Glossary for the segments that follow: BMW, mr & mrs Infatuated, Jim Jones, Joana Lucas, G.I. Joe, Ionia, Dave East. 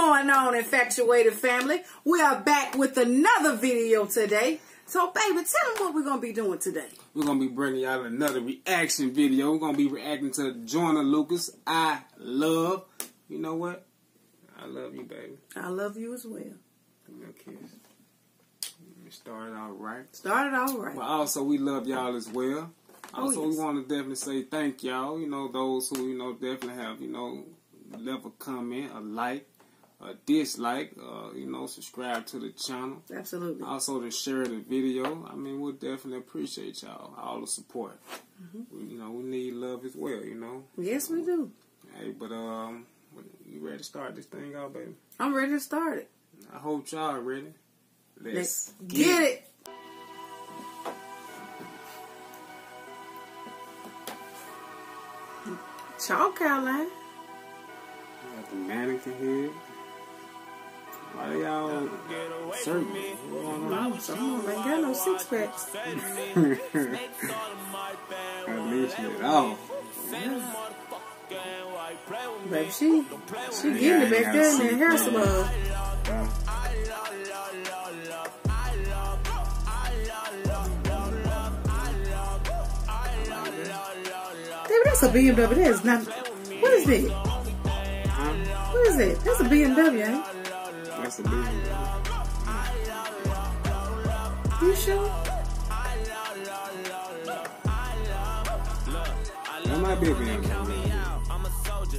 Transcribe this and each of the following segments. going on, infatuated family? We are back with another video today. So, baby, tell them what we're going to be doing today. We're going to be bringing y'all another reaction video. We're going to be reacting to Joana Lucas, I Love. You know what? I love you, baby. I love you as well. Give me a kiss. Started out right. Started out right. But also, we love y'all as well. Also, we want to definitely say thank y'all. You know, those who, you know, definitely have, you know, left a comment, a like, a dislike, you know, subscribe to the channel. Absolutely. Also, to share the video. I mean, we'll definitely appreciate y'all, all the support. You know, we need love as well, you know. Yes, we do. Hey, but, you ready to start this thing out, baby? I'm ready to start it. I hope y'all are ready. Let's get it. Chalk, Caroline. You got the mannequin here. Why are y'all serving me? Someone ain't got no six packs. At least at all. Yeah. Baby, she getting it back there in that hair salon. That's a BMW. That is not. What is it? What is it? That's a BMW, ain't it? That's a BMW. You sure? That might be a BMW. I'm a soldier.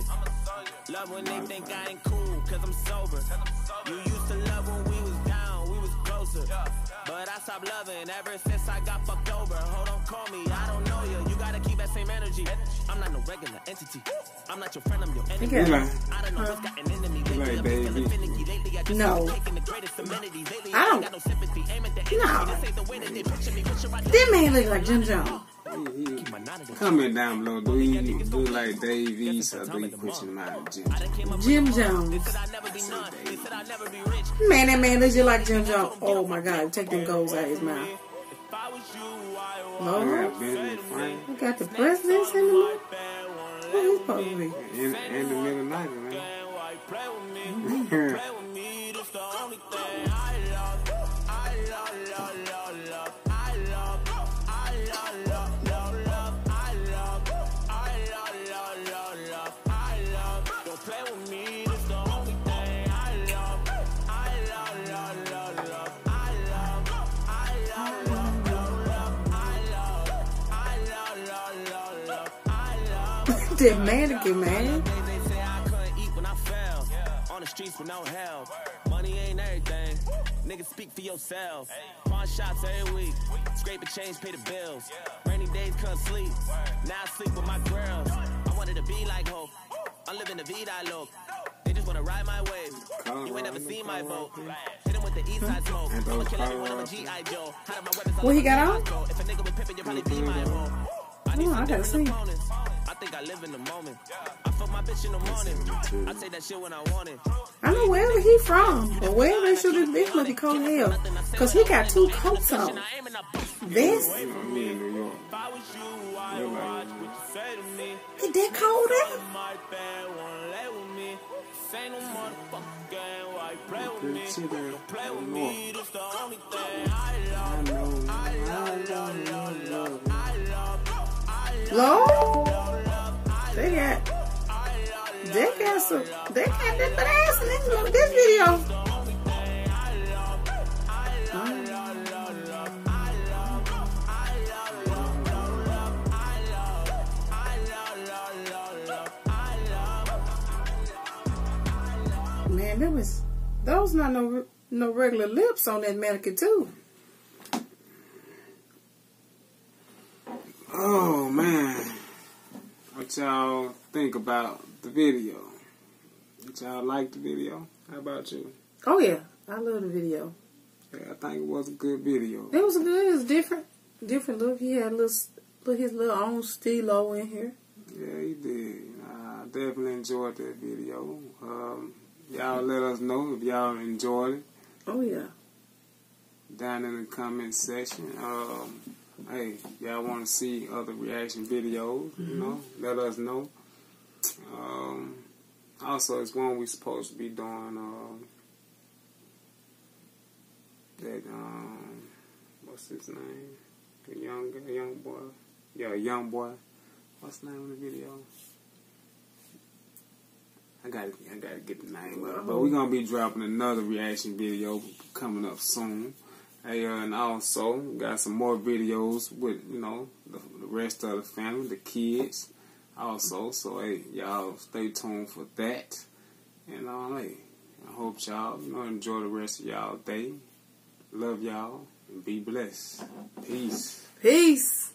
Love when they think I ain't cool, cause I'm sober. You used to love when we was down, we was closer. But I stopped loving ever since I got fucked over. Hold on, call me. I don't know you. You gotta keep that same energy. I'm not no regular entity. I'm not your friend, I'm your enemy. I don't know what's got an enemy. No. I don't. No. That man look like Jim Jones. Comment down below. Do you do like Dave East or do you push him out of Jim Jones? Man, that man looks like Jim Jones. Oh my God, take them goals out of his mouth. Lord, we got the presidents in the middle. What he's supposed to be? In the middle night, man. That mannequin, man. They say I couldn't eat when I fell on the streets with no help. Money ain't everything. Niggas speak for yourself. Pawn shots every week. Scrape a change, pay the bills. Rainy days couldn't sleep. Now I sleep with my girls. I wanted to be like Hope. I'm living the vida loca. They just wanna ride my wave. You ain't never seen my boat. Hit him with the east side smoke. I'ma kill everyone with a G.I. Joe. What he got on? If a nigga was pimping, you'll probably be my hoe. I need some different opponents. I think I live in the moment. I fuck my bitch in the morning. I take that shit when I want it. I know wherever he from, but wherever they should have been, be called hell. Cause he got two coats on. This. Is that cold out? Lord. They got that ass in this video. Man, those not no regular lips on that mannequin too. Oh man, what y'all think about the video? Did y'all like the video? How about you? Oh yeah, I love the video. Yeah, I think it was a good video. It was good. It was different look. He had a little his little own stilo in here. Yeah, he did. I definitely enjoyed that video. Y'all let us know if y'all enjoyed it. Oh yeah. Down in the comment section. Hey, y'all want to see other reaction videos? You know, let us know. Also, it's one we supposed to be doing, what's his name? A young boy. Yeah, a young boy. What's the name of the video? I gotta get the name up. But we're gonna be dropping another reaction video coming up soon. Hey, and also got some more videos with, you know, the rest of the family, the kids, also. So hey, y'all stay tuned for that. And hey, I hope y'all, you know, enjoy the rest of y'all day. Love y'all and be blessed. Peace. Peace.